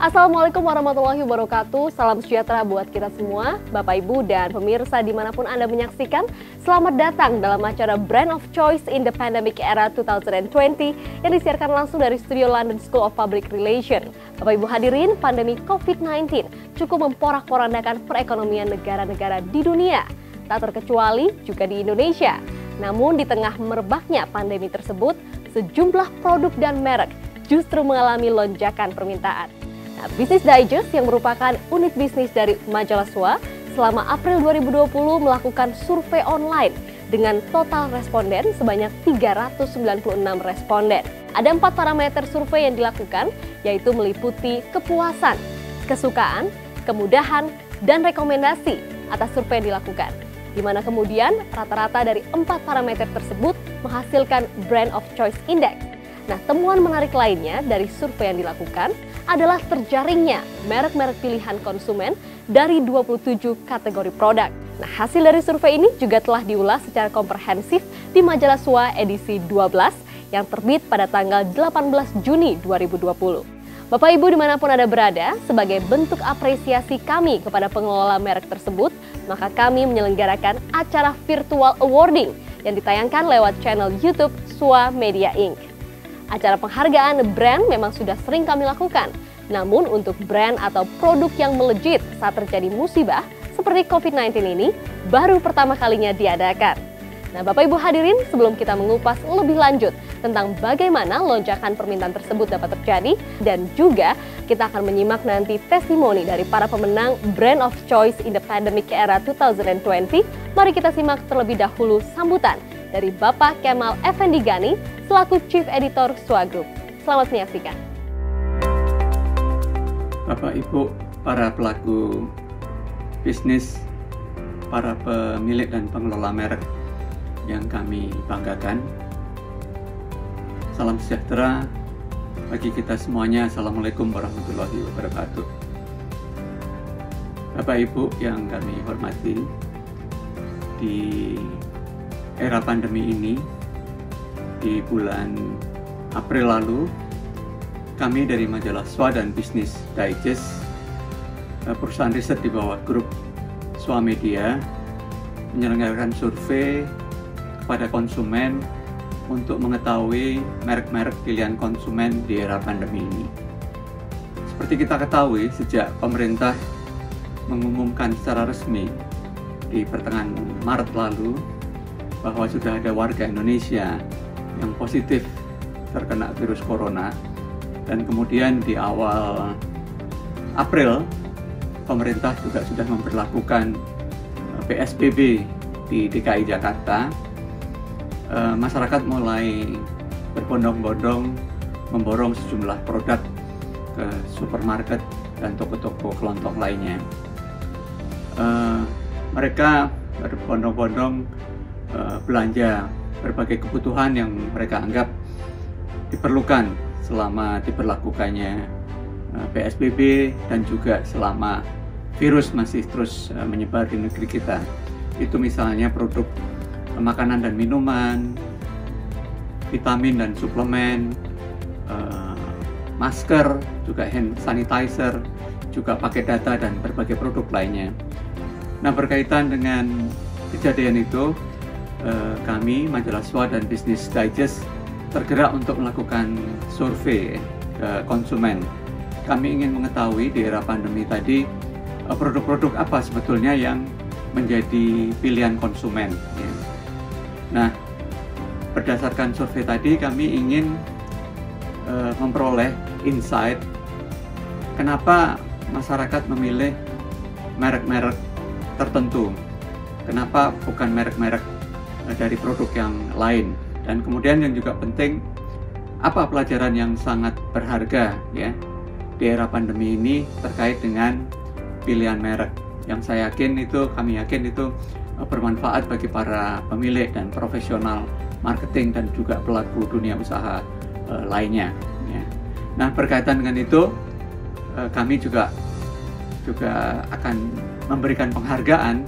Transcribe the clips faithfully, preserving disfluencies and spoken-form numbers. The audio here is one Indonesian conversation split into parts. Assalamualaikum warahmatullahi wabarakatuh. Salam sejahtera buat kita semua, Bapak Ibu dan pemirsa dimanapun Anda menyaksikan. Selamat datang dalam acara Brand of Choice in the Pandemic Era dua ribu dua puluh yang disiarkan langsung dari studio London School of Public Relations. Bapak Ibu hadirin, pandemi covid sembilan belas cukup memporak-porandakan perekonomian negara-negara di dunia, tak terkecuali juga di Indonesia. Namun di tengah merebaknya pandemi tersebut, sejumlah produk dan merek justru mengalami lonjakan permintaan. Nah, Business Digest yang merupakan unit bisnis dari Majalah S W A selama April dua ribu dua puluh melakukan survei online dengan total responden sebanyak tiga ratus sembilan puluh enam responden. Ada empat parameter survei yang dilakukan, yaitu meliputi kepuasan, kesukaan, kemudahan, dan rekomendasi atas survei yang dilakukan. Di mana kemudian rata-rata dari empat parameter tersebut menghasilkan Brand of Choice Index. Nah, temuan menarik lainnya dari survei yang dilakukan adalah terjaringnya merek-merek pilihan konsumen dari dua puluh tujuh kategori produk. Nah, hasil dari survei ini juga telah diulas secara komprehensif di Majalah S W A edisi dua belas yang terbit pada tanggal delapan belas Juni dua ribu dua puluh. Bapak Ibu dimanapun Anda berada, sebagai bentuk apresiasi kami kepada pengelola merek tersebut, maka kami menyelenggarakan acara virtual awarding yang ditayangkan lewat channel YouTube Swa Media Incorporated. Acara penghargaan brand memang sudah sering kami lakukan. Namun untuk brand atau produk yang melejit saat terjadi musibah seperti covid sembilan belas ini baru pertama kalinya diadakan. Nah, Bapak Ibu hadirin, sebelum kita mengupas lebih lanjut tentang bagaimana lonjakan permintaan tersebut dapat terjadi, dan juga kita akan menyimak nanti testimoni dari para pemenang Brand of Choice in the Pandemic Era dua ribu dua puluh. Mari kita simak terlebih dahulu sambutan dari Bapak Kemal Effendi Gani selaku Chief Editor S W A Group. Selamat menyaksikan. Bapak Ibu, para pelaku bisnis, para pemilik dan pengelola merek yang kami banggakan. Salam sejahtera bagi kita semuanya. Assalamualaikum warahmatullahi wabarakatuh. Bapak Ibu yang kami hormati, di era pandemi ini, di bulan April lalu, kami dari Majalah S W A dan Business Digest, perusahaan riset di bawah grup S W A Media, menyelenggarakan survei kepada konsumen untuk mengetahui merek-merek pilihan konsumen di era pandemi ini. Seperti kita ketahui, sejak pemerintah mengumumkan secara resmi di pertengahan Maret lalu bahwa sudah ada warga Indonesia yang positif terkena virus corona, dan kemudian di awal April pemerintah juga sudah memperlakukan P S B B di D K I Jakarta, e, masyarakat mulai berbondong-bondong memborong sejumlah produk ke supermarket dan toko-toko kelontong lainnya. E, mereka berbondong-bondong belanja berbagai kebutuhan yang mereka anggap diperlukan selama diberlakukannya P S B B dan juga selama virus masih terus menyebar di negeri kita. Itu misalnya produk makanan dan minuman, vitamin dan suplemen, masker, juga hand sanitizer, juga pakai data dan berbagai produk lainnya. Nah, berkaitan dengan kejadian itu, kami, Majalah S W A dan Business Digest, tergerak untuk melakukan survei ke konsumen. Kami ingin mengetahui di era pandemi tadi, produk-produk apa sebetulnya yang menjadi pilihan konsumen. Nah, berdasarkan survei tadi, kami ingin memperoleh insight kenapa masyarakat memilih merek-merek tertentu, kenapa bukan merek-merek dari produk yang lain. Dan kemudian yang juga penting, apa pelajaran yang sangat berharga ya di era pandemi ini terkait dengan pilihan merek, yang saya yakin itu, kami yakin itu bermanfaat bagi para pemilik dan profesional marketing dan juga pelaku dunia usaha e, lainnya ya. Nah, berkaitan dengan itu, e, kami juga juga akan memberikan penghargaan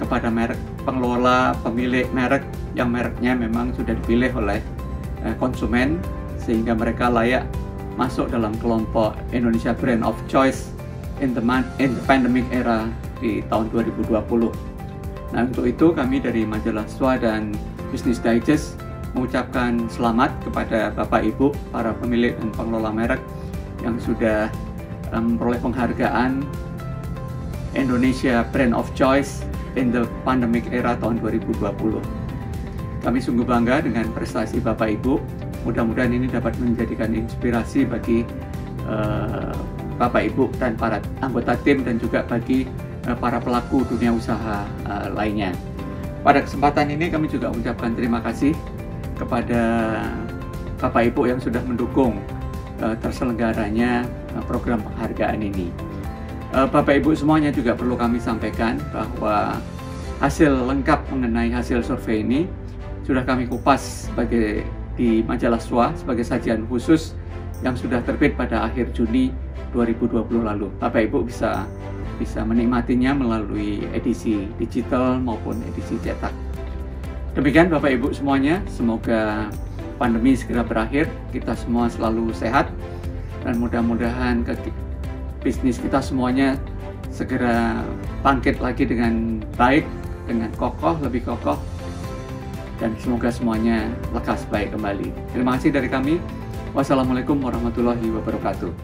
kepada merek, pengelola, pemilik merek yang mereknya memang sudah dipilih oleh konsumen sehingga mereka layak masuk dalam kelompok Indonesia Brand of Choice in the, in the Pandemic Era di tahun dua ribu dua puluh. Nah, untuk itu kami dari Majalah S W A dan Business Digest mengucapkan selamat kepada Bapak Ibu, para pemilik dan pengelola merek yang sudah memperoleh penghargaan Indonesia Brand of Choice in the Pandemic Era tahun dua ribu dua puluh. Kami sungguh bangga dengan prestasi Bapak Ibu. Mudah-mudahan ini dapat menjadikan inspirasi bagi uh, Bapak Ibu dan para anggota tim dan juga bagi uh, para pelaku dunia usaha uh, lainnya. Pada kesempatan ini kami juga mengucapkan terima kasih kepada Bapak Ibu yang sudah mendukung uh, terselenggaranya uh, program penghargaan ini. Uh, Bapak Ibu semuanya juga perlu kami sampaikan bahwa hasil lengkap mengenai hasil survei ini sudah kami kupas sebagai di Majalah S W A sebagai sajian khusus yang sudah terbit pada akhir Juni dua ribu dua puluh lalu. Bapak Ibu bisa bisa menikmatinya melalui edisi digital maupun edisi cetak. Demikian Bapak Ibu semuanya, semoga pandemi segera berakhir, kita semua selalu sehat dan mudah-mudahan bisnis kita semuanya segera bangkit lagi dengan baik, dengan kokoh, lebih kokoh. Dan semoga semuanya lekas baik kembali. Terima kasih dari kami. Wassalamualaikum warahmatullahi wabarakatuh.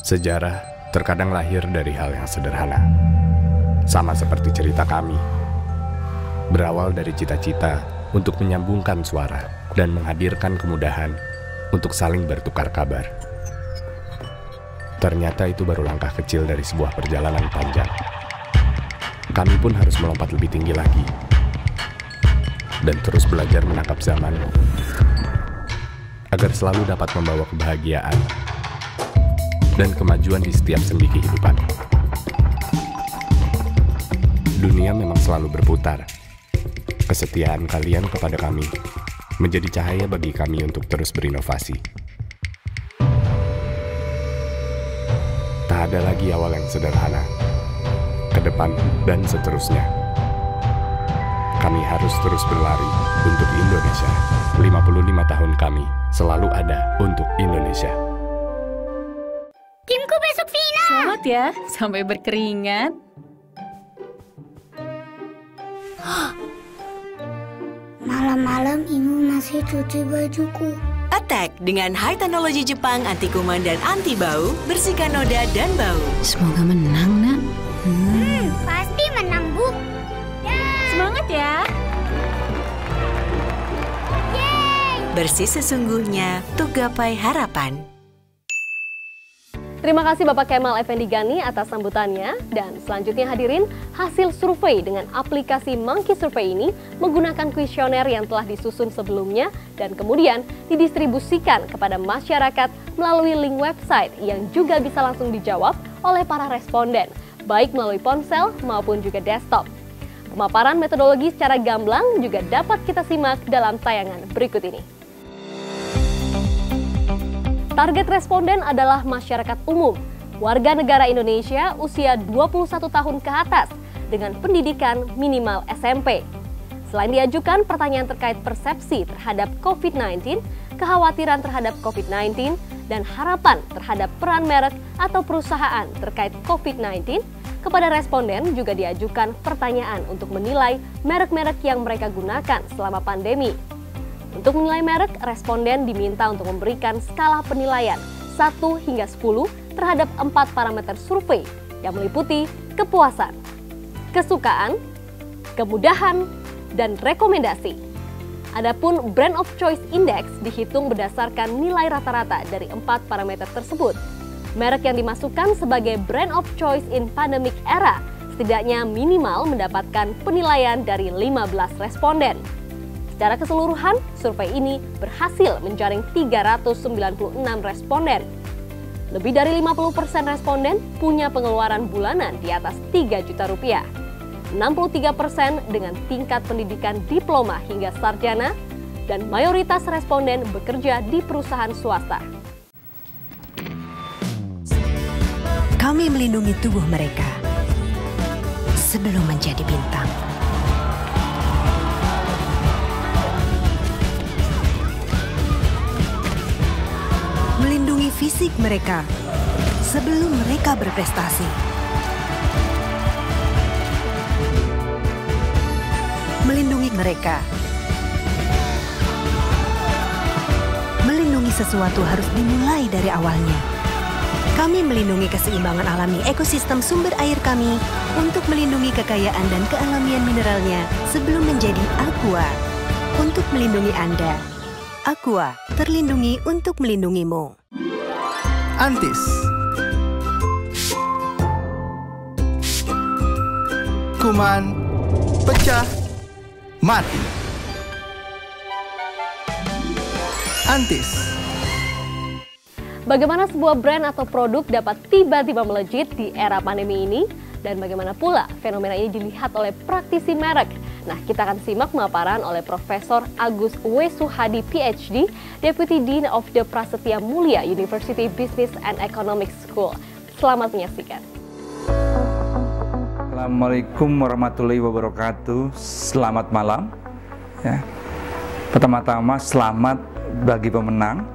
Sejarah terkadang lahir dari hal yang sederhana. Sama seperti cerita kami. Berawal dari cita-cita untuk menyambungkan suara dan menghadirkan kemudahan untuk saling bertukar kabar. Ternyata itu baru langkah kecil dari sebuah perjalanan panjang. Kami pun harus melompat lebih tinggi lagi. Dan terus belajar menangkap zaman agar selalu dapat membawa kebahagiaan dan kemajuan di setiap sendi kehidupan. Dunia memang selalu berputar. Kesetiaan kalian kepada kami menjadi cahaya bagi kami untuk terus berinovasi. Tak ada lagi awal yang sederhana, ke depan dan seterusnya. Kami harus terus berlari untuk Indonesia. lima puluh lima tahun kami selalu ada untuk Indonesia. Timku besok final. Selamat ya, sampai berkeringat. Malam-malam ibu masih cuci bajuku. Attack dengan high teknologi Jepang anti kuman dan anti bau, bersihkan noda dan bau. Semoga menang, Nak. Hmm. Hmm, pasti menang, Bu. Semangat ya. Yeay. Bersih sesungguhnya, tuh gapai harapan. Terima kasih Bapak Kemal Effendi Gani atas sambutannya. Dan selanjutnya hadirin, hasil survei dengan aplikasi Monkey Survey ini menggunakan kuesioner yang telah disusun sebelumnya dan kemudian didistribusikan kepada masyarakat melalui link website yang juga bisa langsung dijawab oleh para responden, baik melalui ponsel maupun juga desktop. Pemaparan metodologi secara gamblang juga dapat kita simak dalam tayangan berikut ini. Target responden adalah masyarakat umum, warga negara Indonesia usia dua puluh satu tahun ke atas dengan pendidikan minimal S M P. Selain diajukan pertanyaan terkait persepsi terhadap COVID sembilan belas, kekhawatiran terhadap COVID sembilan belas, dan harapan terhadap peran merek atau perusahaan terkait COVID sembilan belas, kepada responden juga diajukan pertanyaan untuk menilai merek-merek yang mereka gunakan selama pandemi. Untuk menilai merek, responden diminta untuk memberikan skala penilaian satu hingga sepuluh terhadap empat parameter survei yang meliputi kepuasan, kesukaan, kemudahan, dan rekomendasi. Adapun Brand of Choice Index dihitung berdasarkan nilai rata-rata dari empat parameter tersebut. Merek yang dimasukkan sebagai brand of choice in pandemic era setidaknya minimal mendapatkan penilaian dari lima belas responden. Secara keseluruhan, survei ini berhasil menjaring tiga ratus sembilan puluh enam responden. Lebih dari lima puluh persen responden punya pengeluaran bulanan di atas tiga juta rupiah. enam puluh tiga persen dengan tingkat pendidikan diploma hingga sarjana dan mayoritas responden bekerja di perusahaan swasta. Kami melindungi tubuh mereka sebelum menjadi bintang. Melindungi visi fisik mereka sebelum mereka berprestasi. Melindungi mereka. Melindungi sesuatu harus dimulai dari awalnya. Kami melindungi keseimbangan alami ekosistem sumber air kami untuk melindungi kekayaan dan kealamian mineralnya sebelum menjadi aqua. Untuk melindungi Anda, Aqua terlindungi untuk melindungimu. Antis. Kuman pecah mati. Antis. Bagaimana sebuah brand atau produk dapat tiba-tiba melejit di era pandemi ini? Dan bagaimana pula fenomena ini dilihat oleh praktisi merek? Nah, kita akan simak pemaparan oleh Profesor Agus W. Suhadi, P H D, Deputy Dean of the Prasetya Mulia University Business and Economics School. Selamat menyaksikan. Assalamualaikum warahmatullahi wabarakatuh. Selamat malam. Ya. Pertama-tama selamat bagi pemenang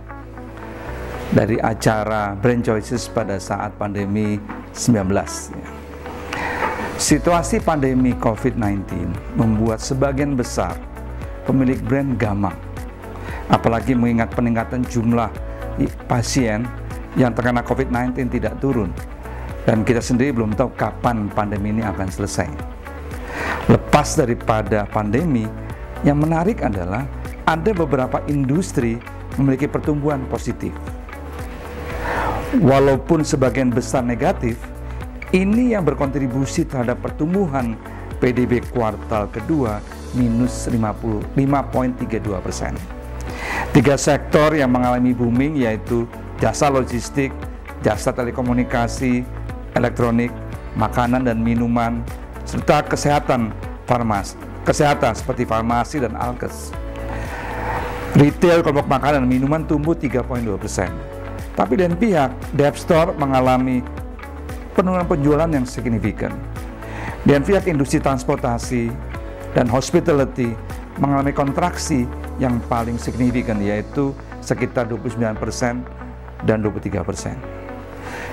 dari acara Brand Choices pada saat pandemi sembilan belas. Ya. Situasi pandemi covid sembilan belas membuat sebagian besar pemilik brand gamang, apalagi mengingat peningkatan jumlah pasien yang terkena covid sembilan belas tidak turun, dan kita sendiri belum tahu kapan pandemi ini akan selesai. Lepas daripada pandemi, yang menarik adalah ada beberapa industri memiliki pertumbuhan positif. Walaupun sebagian besar negatif, ini yang berkontribusi terhadap pertumbuhan P D B kuartal kedua minus lima koma tiga dua persen. Tiga sektor yang mengalami booming yaitu jasa logistik, jasa telekomunikasi, elektronik, makanan dan minuman, serta kesehatan farmasi, kesehatan seperti farmasi dan alkes. Retail kelompok makanan dan minuman tumbuh tiga koma dua persen. Tapi dari pihak Dev Store mengalami penurunan penjualan yang signifikan, dan pihak industri transportasi dan hospitality mengalami kontraksi yang paling signifikan yaitu sekitar dua puluh sembilan persen dan dua puluh tiga persen.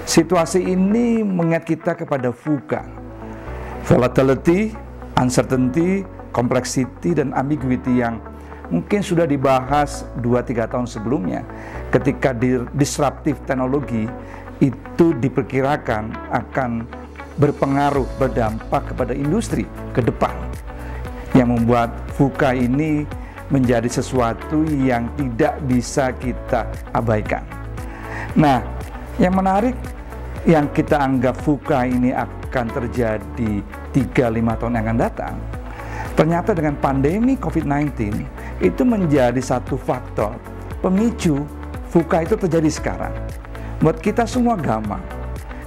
Situasi ini mengingat kita kepada VUCA, volatility, uncertainty, complexity, dan ambiguity yang mungkin sudah dibahas dua tiga tahun sebelumnya ketika disruptive teknologi itu diperkirakan akan berpengaruh, berdampak kepada industri ke depan, yang membuat VUCA ini menjadi sesuatu yang tidak bisa kita abaikan. Nah, yang menarik yang kita anggap VUCA ini akan terjadi tiga lima tahun yang akan datang, ternyata dengan pandemi covid sembilan belas itu menjadi satu faktor pemicu VUCA itu terjadi sekarang. Buat kita semua gamang,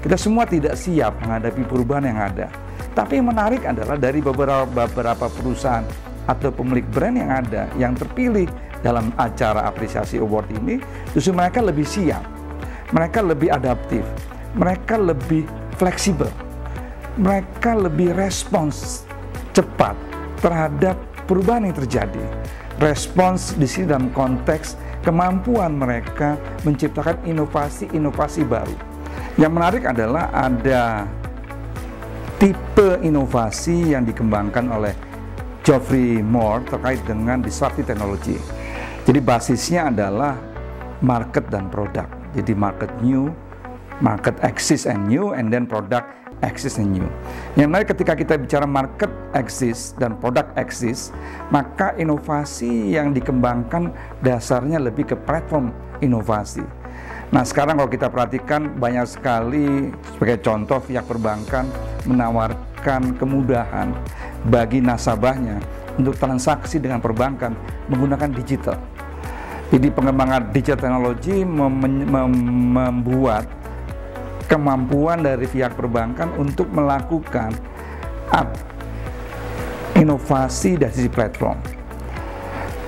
kita semua tidak siap menghadapi perubahan yang ada. Tapi yang menarik adalah dari beberapa, beberapa perusahaan atau pemilik brand yang ada, yang terpilih dalam acara apresiasi award ini, justru mereka lebih siap, mereka lebih adaptif, mereka lebih fleksibel, mereka lebih respons cepat terhadap perubahan yang terjadi. Respons di sini dalam konteks kemampuan mereka menciptakan inovasi-inovasi baru. Yang menarik adalah ada tipe inovasi yang dikembangkan oleh Geoffrey Moore terkait dengan disruptive technology. Jadi basisnya adalah market dan produk. Jadi market new, market exists and new, and then product exists and new. Yang menarik ketika kita bicara market exists dan produk exists, maka inovasi yang dikembangkan dasarnya lebih ke platform inovasi. Nah, sekarang kalau kita perhatikan banyak sekali, sebagai contoh pihak perbankan menawarkan kemudahan bagi nasabahnya untuk transaksi dengan perbankan menggunakan digital. Jadi pengembangan digital technology mem- mem- membuat kemampuan dari pihak perbankan untuk melakukan inovasi dari sisi platform.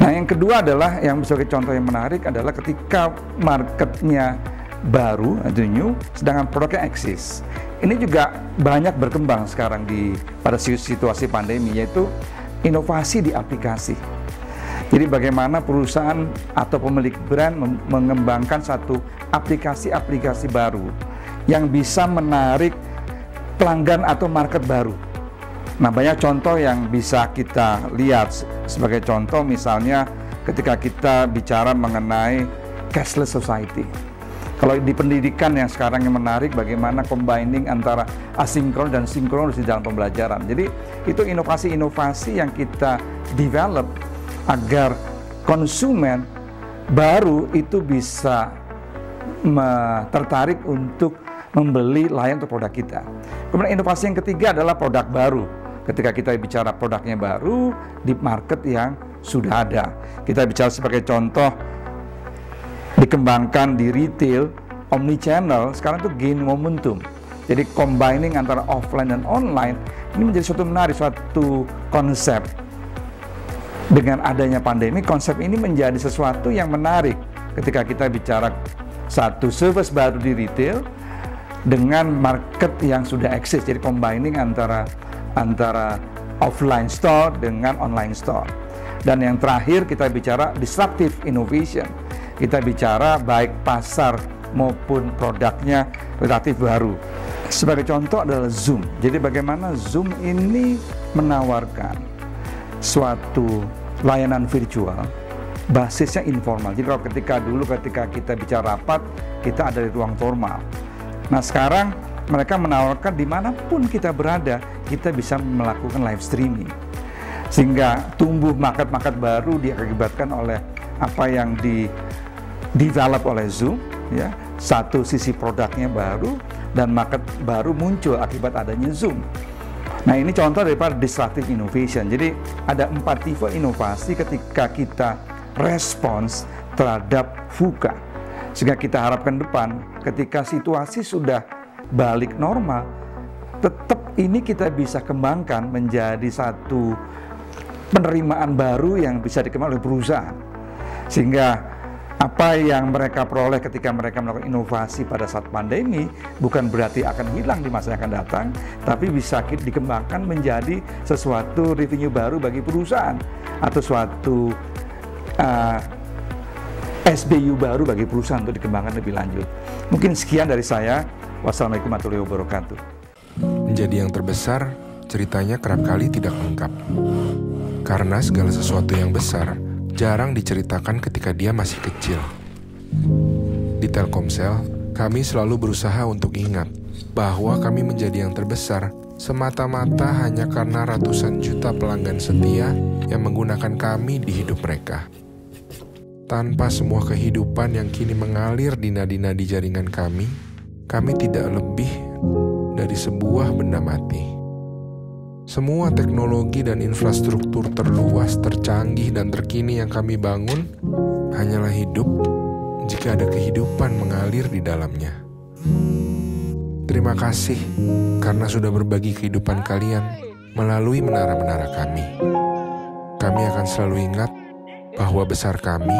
Nah, yang kedua adalah yang sebagai contoh yang menarik adalah ketika marketnya baru atau new, sedangkan produknya eksis. Ini juga banyak berkembang sekarang di pada situasi pandemi, yaitu inovasi di aplikasi. Jadi bagaimana perusahaan atau pemilik brand mengembangkan satu aplikasi-aplikasi baru yang bisa menarik pelanggan atau market baru. Nah, banyak contoh yang bisa kita lihat. Sebagai contoh misalnya ketika kita bicara mengenai cashless society. Kalau di pendidikan yang sekarang yang menarik, bagaimana combining antara asinkron dan sinkronus di dalam pembelajaran. Jadi itu inovasi-inovasi yang kita develop agar konsumen baru itu bisa tertarik untuk membeli layanan untuk produk kita. Kemudian inovasi yang ketiga adalah produk baru. Ketika kita bicara produknya baru di market yang sudah ada. Kita bicara sebagai contoh, dikembangkan di retail, omnichannel, sekarang itu gain momentum. Jadi combining antara offline dan online, ini menjadi suatu menarik, suatu konsep. Dengan adanya pandemi, konsep ini menjadi sesuatu yang menarik. Ketika kita bicara satu service baru di retail, dengan market yang sudah eksis, jadi combining antara, antara offline store dengan online store. Dan yang terakhir kita bicara disruptive innovation. Kita bicara baik pasar maupun produknya relatif baru. Sebagai contoh adalah Zoom. Jadi bagaimana Zoom ini menawarkan suatu layanan virtual basisnya informal. Jadi kalau ketika dulu ketika kita bicara rapat, kita ada di ruang formal. Nah, sekarang mereka menawarkan dimanapun kita berada, kita bisa melakukan live streaming. Sehingga tumbuh market-market baru diakibatkan oleh apa yang di develop oleh Zoom, ya. Satu sisi produknya baru dan market baru muncul akibat adanya Zoom. Nah, ini contoh daripada disruptive innovation. Jadi ada empat tipe inovasi ketika kita respons terhadap VUCA. Sehingga kita harapkan depan ketika situasi sudah balik normal, tetap ini kita bisa kembangkan menjadi satu penerimaan baru yang bisa dikembangkan oleh perusahaan. Sehingga apa yang mereka peroleh ketika mereka melakukan inovasi pada saat pandemi bukan berarti akan hilang di masa yang akan datang, tapi bisa dikembangkan menjadi sesuatu revenue baru bagi perusahaan atau suatu uh, S B U baru bagi perusahaan untuk dikembangkan lebih lanjut. Mungkin sekian dari saya. Wassalamualaikum warahmatullahi wabarakatuh. Menjadi yang terbesar, ceritanya kerap kali tidak lengkap. Karena segala sesuatu yang besar jarang diceritakan ketika dia masih kecil. Di Telkomsel, kami selalu berusaha untuk ingat bahwa kami menjadi yang terbesar semata-mata hanya karena ratusan juta pelanggan setia yang menggunakan kami di hidup mereka. Tanpa semua kehidupan yang kini mengalir di nadi-nadi jaringan kami, kami tidak lebih dari sebuah benda mati. Semua teknologi dan infrastruktur terluas, tercanggih, dan terkini yang kami bangun hanyalah hidup jika ada kehidupan mengalir di dalamnya. Terima kasih karena sudah berbagi kehidupan kalian melalui menara-menara kami. Kami akan selalu ingat bahwa besar kami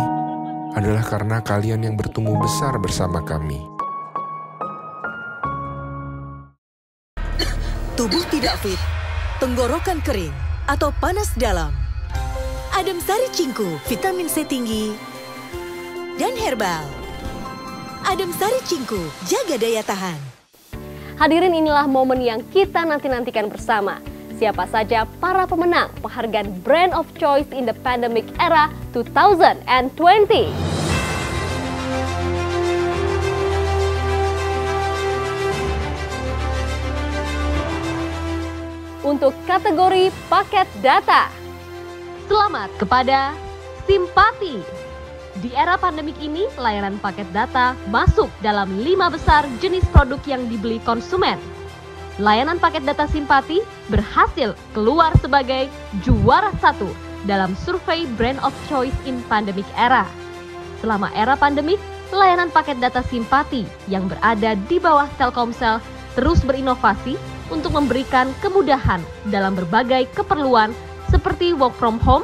adalah karena kalian yang bertumbuh besar bersama kami. Tubuh tidak fit, tenggorokan kering atau panas dalam. Adem Sari Cingku, vitamin C tinggi dan herbal. Adem Sari Cingku, jaga daya tahan. Hadirin, inilah momen yang kita nanti-nantikan bersama. Siapa saja para pemenang penghargaan Brand of Choice in the Pandemic Era dua ribu dua puluh. Untuk kategori paket data, selamat kepada Simpati. Di era pandemik ini, layanan paket data masuk dalam lima besar jenis produk yang dibeli konsumen. Layanan paket data Simpati berhasil keluar sebagai juara satu dalam survei Brand of Choice in Pandemic Era. Selama era pandemik, layanan paket data Simpati yang berada di bawah Telkomsel terus berinovasi untuk memberikan kemudahan dalam berbagai keperluan seperti work from home,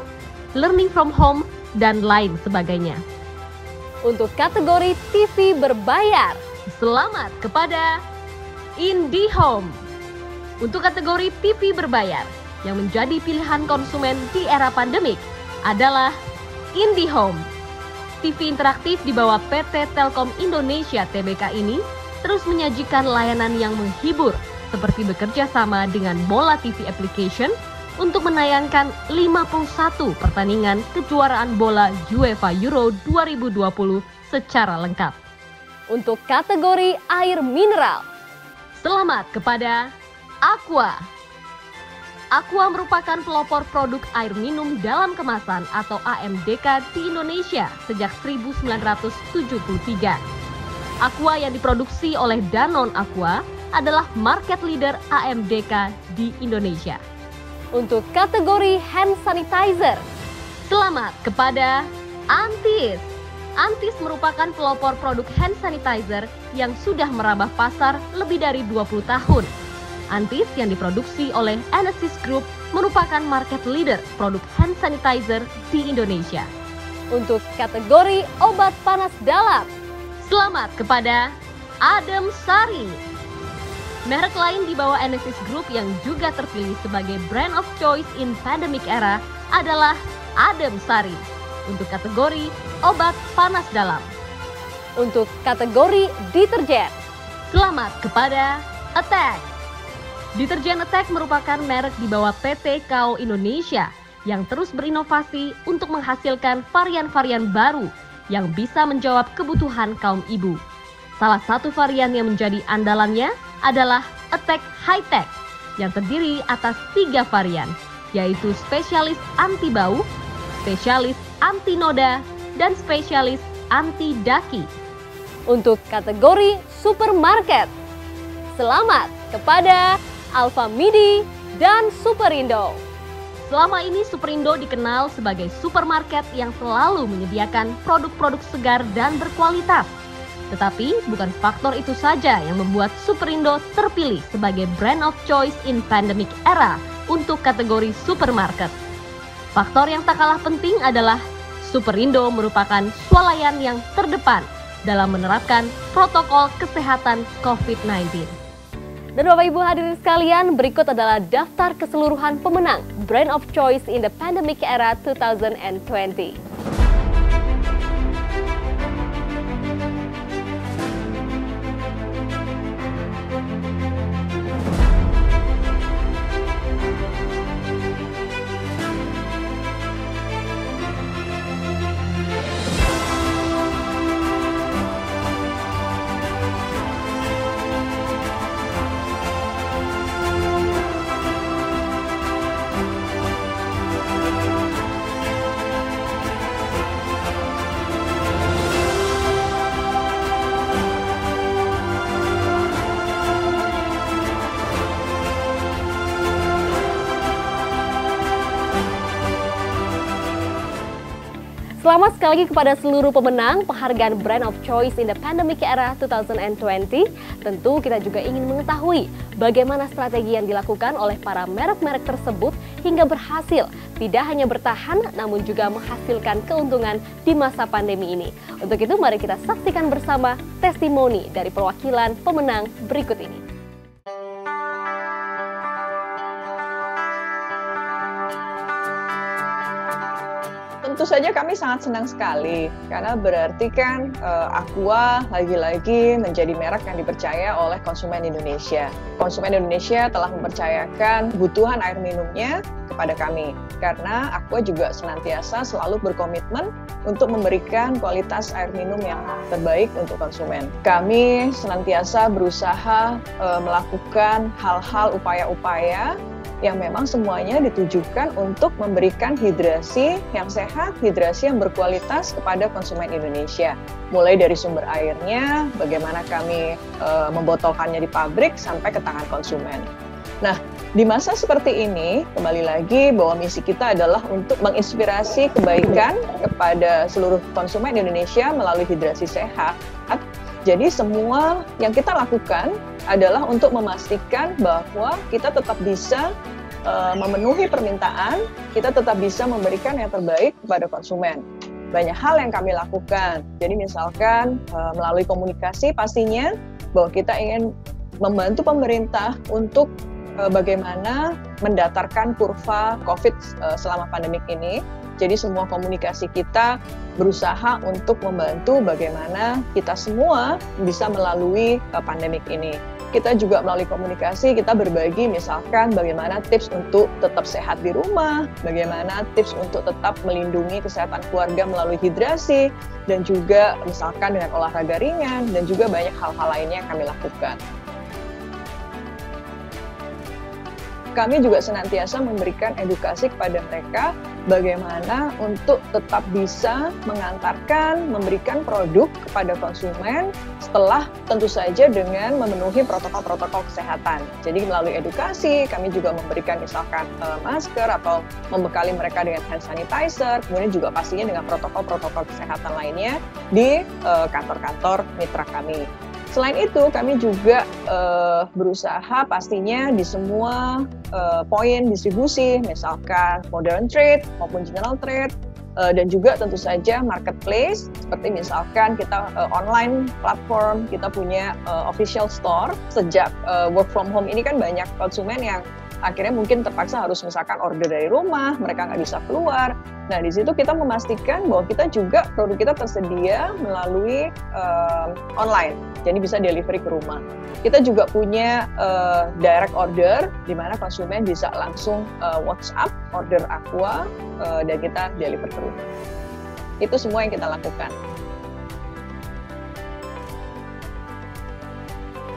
learning from home, dan lain sebagainya. Untuk kategori T V berbayar, selamat kepada IndiHome. Untuk kategori T V berbayar yang menjadi pilihan konsumen di era pandemik adalah IndiHome. T V interaktif di bawah P T. Telkom Indonesia T B K ini terus menyajikan layanan yang menghibur seperti bekerja sama dengan Bola T V Application untuk menayangkan lima puluh satu pertandingan kejuaraan bola UEFA Euro dua ribu dua puluh secara lengkap. Untuk kategori air mineral, selamat kepada Aqua. Aqua merupakan pelopor produk air minum dalam kemasan atau A M D K di Indonesia sejak seribu sembilan ratus tujuh puluh tiga. Aqua yang diproduksi oleh Danone Aqua adalah market leader A M D K di Indonesia. Untuk kategori hand sanitizer, selamat kepada Antis. Antis merupakan pelopor produk hand sanitizer yang sudah merambah pasar lebih dari dua puluh tahun. Antis yang diproduksi oleh Enesis Group merupakan market leader produk hand sanitizer di Indonesia. Untuk kategori obat panas dalam, selamat kepada Adem Sari. Merek lain di bawah Enesis Group yang juga terpilih sebagai brand of choice in pandemic era adalah Adem Sari. Untuk kategori obat panas dalam. Untuk kategori deterjen, selamat kepada Attack. Deterjen Attack merupakan merek di bawah P T. Kao Indonesia yang terus berinovasi untuk menghasilkan varian-varian baru yang bisa menjawab kebutuhan kaum ibu. Salah satu varian yang menjadi andalannya adalah Attack High Tech yang terdiri atas tiga varian, yaitu spesialis anti bau, spesialis anti noda, dan spesialis anti daki. Untuk kategori supermarket, selamat kepada Alfa Midi dan Superindo. Selama ini Superindo dikenal sebagai supermarket yang selalu menyediakan produk-produk segar dan berkualitas. Tetapi bukan faktor itu saja yang membuat Superindo terpilih sebagai brand of choice in pandemic era untuk kategori supermarket. Faktor yang tak kalah penting adalah Superindo merupakan swalayan yang terdepan dalam menerapkan protokol kesehatan covid sembilan belas. Dan Bapak Ibu hadirin sekalian, berikut adalah daftar keseluruhan pemenang Brand of Choice in the Pandemic Era dua ribu dua puluh. Selamat sekali lagi kepada seluruh pemenang penghargaan Brand of Choice in the Pandemic Era dua ribu dua puluh. Tentu kita juga ingin mengetahui bagaimana strategi yang dilakukan oleh para merek-merek tersebut hingga berhasil tidak hanya bertahan namun juga menghasilkan keuntungan di masa pandemi ini. Untuk itu mari kita saksikan bersama testimoni dari perwakilan pemenang berikut ini. Tentu saja kami sangat senang sekali karena berarti kan uh, Aqua lagi-lagi menjadi merek yang dipercaya oleh konsumen Indonesia. Konsumen Indonesia telah mempercayakan kebutuhan air minumnya kepada kami karena Aqua juga senantiasa selalu berkomitmen untuk memberikan kualitas air minum yang terbaik untuk konsumen. Kami senantiasa berusaha uh, melakukan hal-hal upaya-upaya yang memang semuanya ditujukan untuk memberikan hidrasi yang sehat, hidrasi yang berkualitas kepada konsumen Indonesia. Mulai dari sumber airnya, bagaimana kami e, membotolkannya di pabrik sampai ke tangan konsumen. Nah, di masa seperti ini, kembali lagi bahwa misi kita adalah untuk menginspirasi kebaikan kepada seluruh konsumen Indonesia melalui hidrasi sehat. Jadi semua yang kita lakukan adalah untuk memastikan bahwa kita tetap bisa uh, memenuhi permintaan, kita tetap bisa memberikan yang terbaik kepada konsumen. Banyak hal yang kami lakukan. Jadi misalkan uh, melalui komunikasi pastinya bahwa kita ingin membantu pemerintah untuk bagaimana mendatarkan kurva COVID selama pandemik ini. Jadi semua komunikasi kita berusaha untuk membantu bagaimana kita semua bisa melalui pandemik ini. Kita juga melalui komunikasi, kita berbagi misalkan bagaimana tips untuk tetap sehat di rumah, bagaimana tips untuk tetap melindungi kesehatan keluarga melalui hidrasi, dan juga misalkan dengan olahraga ringan, dan juga banyak hal-hal lainnya yang kami lakukan. Kami juga senantiasa memberikan edukasi kepada mereka bagaimana untuk tetap bisa mengantarkan, memberikan produk kepada konsumen setelah tentu saja dengan memenuhi protokol-protokol kesehatan. Jadi melalui edukasi, kami juga memberikan misalkan uh, masker atau membekali mereka dengan hand sanitizer, kemudian juga pastinya dengan protokol-protokol kesehatan lainnya di uh, kantor-kantor mitra kami. Selain itu, kami juga uh, berusaha pastinya di semua uh, poin distribusi, misalkan modern trade maupun general trade, uh, dan juga tentu saja marketplace, seperti misalkan kita uh, online platform, kita punya uh, official store. Sejak uh, work from home ini kan banyak konsumen yang akhirnya mungkin terpaksa harus misalkan order dari rumah, mereka nggak bisa keluar. Nah, di situ kita memastikan bahwa kita juga produk kita tersedia melalui uh, online, jadi bisa delivery ke rumah. Kita juga punya uh, direct order, di mana konsumen bisa langsung uh, WhatsApp order Aqua uh, dan kita deliver ke rumah. Itu semua yang kita lakukan.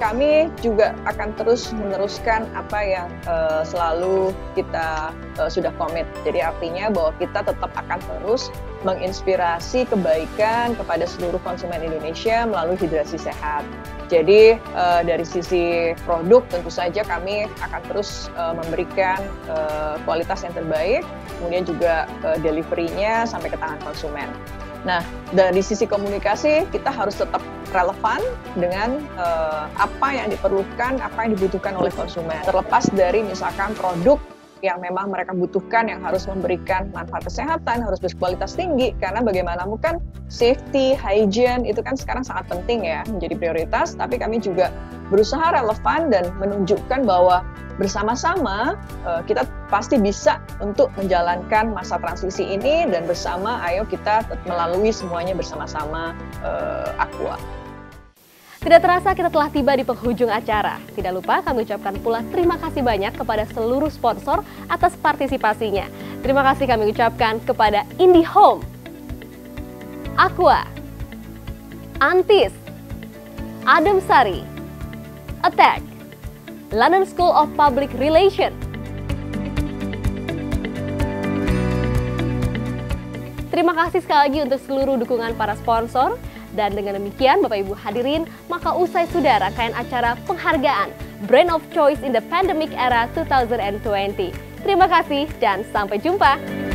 Kami juga akan terus meneruskan apa yang uh, selalu kita uh, sudah komit. Jadi artinya bahwa kita tetap akan terus menginspirasi kebaikan kepada seluruh konsumen Indonesia melalui hidrasi sehat. Jadi uh, dari sisi produk tentu saja kami akan terus uh, memberikan uh, kualitas yang terbaik, kemudian juga uh, delivery-nya sampai ke tangan konsumen. Nah, dari sisi komunikasi kita harus tetap relevan dengan uh, apa yang diperlukan, apa yang dibutuhkan oleh konsumen. Terlepas dari misalkan produk yang memang mereka butuhkan, yang harus memberikan manfaat kesehatan, harus berkualitas tinggi, karena bagaimanapun kan safety, hygiene itu kan sekarang sangat penting ya, menjadi prioritas, tapi kami juga berusaha relevan dan menunjukkan bahwa bersama-sama uh, kita pasti bisa untuk menjalankan masa transisi ini, dan bersama ayo kita melalui semuanya bersama-sama uh, Aqua. Tidak terasa kita telah tiba di penghujung acara. Tidak lupa kami ucapkan pula terima kasih banyak kepada seluruh sponsor atas partisipasinya. Terima kasih kami ucapkan kepada IndiHome, Aqua, Antis, Adem Sari, Attack, London School of Public Relations. Terima kasih sekali lagi untuk seluruh dukungan para sponsor. Dan dengan demikian Bapak Ibu hadirin, maka usai sudah rangkaian acara penghargaan Brand of Choice in the Pandemic Era dua ribu dua puluh. Terima kasih dan sampai jumpa.